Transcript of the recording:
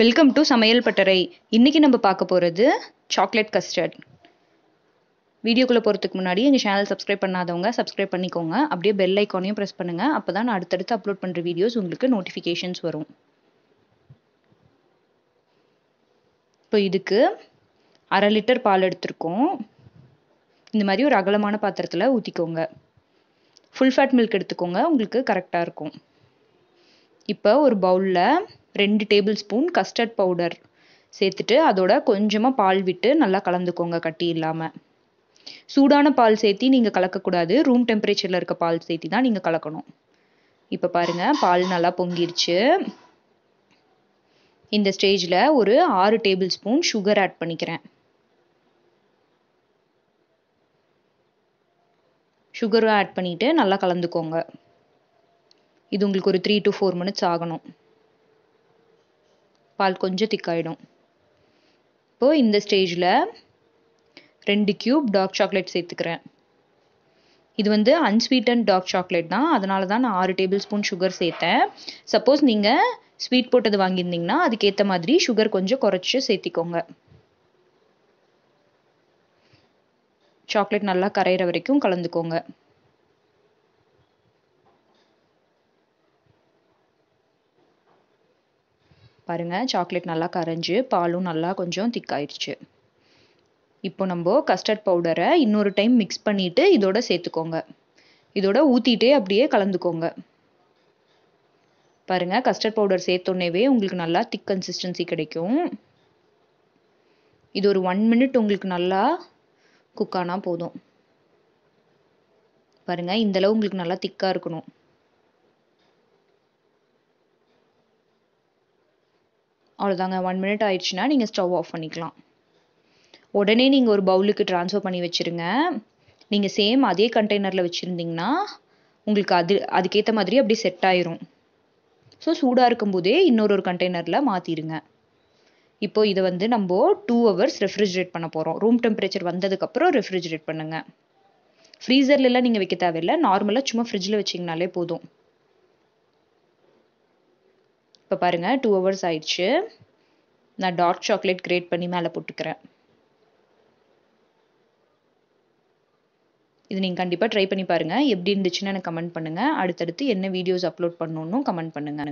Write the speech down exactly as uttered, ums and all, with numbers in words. Welcome to சமையல் பட்டறை. இன்னைக்கு நம்ம பார்க்க போகிறது சாக்லேட் கஸ்டர்ட். வீடியோக்குள்ளே போகிறதுக்கு முன்னாடி எங்கள் சேனல் சப்ஸ்கிரைப் பண்ணாதவங்க சப்ஸ்கிரைப் பண்ணிக்கோங்க. அப்படியே பெல் ஐக்கானையும் ப்ரெஸ் பண்ணுங்கள். அப்போ தான் நான் அடுத்தடுத்து அப்லோட் பண்ணுற வீடியோஸ் உங்களுக்கு நோட்டிஃபிகேஷன்ஸ் வரும். இப்போ இதுக்கு அரை லிட்டர் பால் எடுத்துருக்கோம். இந்த மாதிரி ஒரு அகலமான பாத்திரத்தில் ஊற்றிக்கோங்க. ஃபுல் ஃபேட் மில்க் எடுத்துக்கோங்க, உங்களுக்கு கரெக்டாக இருக்கும். இப்போ ஒரு பவுலில் ரெண்டு டேபிள் ஸ்பூன் கஸ்டர்ட் பவுடர் சேர்த்துட்டு அதோட கொஞ்சமாக பால் விட்டு நல்லா கலந்துக்கோங்க, கட்டி இல்லாமல். சூடான பால் சேர்த்தி நீங்கள் கலக்கக்கூடாது, ரூம் டெம்பரேச்சரில் இருக்க பால் சேர்த்தி தான் நீங்கள் கலக்கணும். இப்போ பாருங்கள், பால் நல்லா பொங்கிருச்சு. இந்த ஸ்டேஜில் ஒரு ஆறு டேபிள் ஸ்பூன் சுகர் ஆட் பண்ணிக்கிறேன். சுகரும் ஆட் பண்ணிவிட்டு நல்லா கலந்துக்கோங்க. இது உங்களுக்கு ஒரு த்ரீ டு ஃபோர் மினிட்ஸ் ஆகணும். பால் கொஞ்சம் திக்காயிடும். இப்போது இந்த ஸ்டேஜில் ரெண்டு கியூப் டார்க் சாக்லேட் சேர்த்துக்கிறேன். இது வந்து அன்ஸ்வீட்டன் டார்க் சாக்லேட் தான், அதனால தான் நான் ஆறு டேபிள் ஸ்பூன் சுகர் சேர்த்தேன். சப்போஸ் நீங்கள் ஸ்வீட் போட்டது வாங்கியிருந்தீங்கன்னா அதுக்கேற்ற மாதிரி சுகர் கொஞ்சம் குறைச்சி சேர்த்திக்கோங்க. சாக்லேட் நல்லா கரையிற வரைக்கும் கலந்துக்கோங்க. பாருங்க, சாக்லேட் நல்லா கரைஞ்சு பாலும் நல்லா கொஞ்சம் திக்காயிடுச்சு. இப்போ நம்ம கஸ்டர்ட் பவுடரை இன்னொரு டைம் மிக்ஸ் பண்ணிட்டு இதோட சேர்த்துக்கோங்க. இதோட ஊத்திட்டே அப்படியே கலந்துக்கோங்க. பாருங்க, கஸ்டர்ட் பவுடர் சேர்த்தோன்னேவே உங்களுக்கு நல்லா திக் கன்சிஸ்டன்சி கிடைக்கும். இது ஒரு ஒன் மினிட் உங்களுக்கு நல்லா குக் ஆனா போதும். பாருங்க, இந்த அளவு உங்களுக்கு நல்லா திக்கா இருக்கணும். அவ்வளோதாங்க, ஒன் மினிட் ஆயிடுச்சுன்னா நீங்கள் ஸ்டவ் ஆஃப் பண்ணிக்கலாம். உடனே நீங்கள் ஒரு பவுலுக்கு ட்ரான்ஸ்ஃபர் பண்ணி வச்சுருங்க. நீங்கள் சேம் அதே கண்டெய்னரில் வச்சுருந்தீங்கன்னா உங்களுக்கு அது அதுக்கேற்ற மாதிரி அப்படி செட் ஆயிரும். ஸோ சூடாக இருக்கும்போதே இன்னொரு ஒரு கண்டெய்னரில் மாற்றிடுங்க. இப்போது இதை வந்து நம்ம டூ ஹவர்ஸ் ரெஃப்ரிஜரேட் பண்ண போகிறோம். ரூம் டெம்பரேச்சர் வந்ததுக்கப்புறம் ரெஃப்ரிஜரேட் பண்ணுங்கள். ஃப்ரீசர்லலாம் நீங்கள் வைக்க தேவையில்லை, நார்மலாக சும்மா ஃப்ரிட்ஜில் வச்சிங்கனாலே போதும். இப்போ பாருங்கள், டூ ஹவர்ஸ் ஆயிடுச்சு. நான் டார்க் சாக்லேட் கிரேட் பண்ணி மேலே போட்டுக்கிறேன். இது நீங்கள் கண்டிப்பாக ட்ரை பண்ணி பாருங்கள். எப்படி இருந்துச்சுன்னு எனக்கு கமெண்ட் பண்ணுங்கள். அடுத்தடுத்து என்ன வீடியோஸ் அப்லோட் பண்ணணுன்னு கமெண்ட் பண்ணுங்கள்.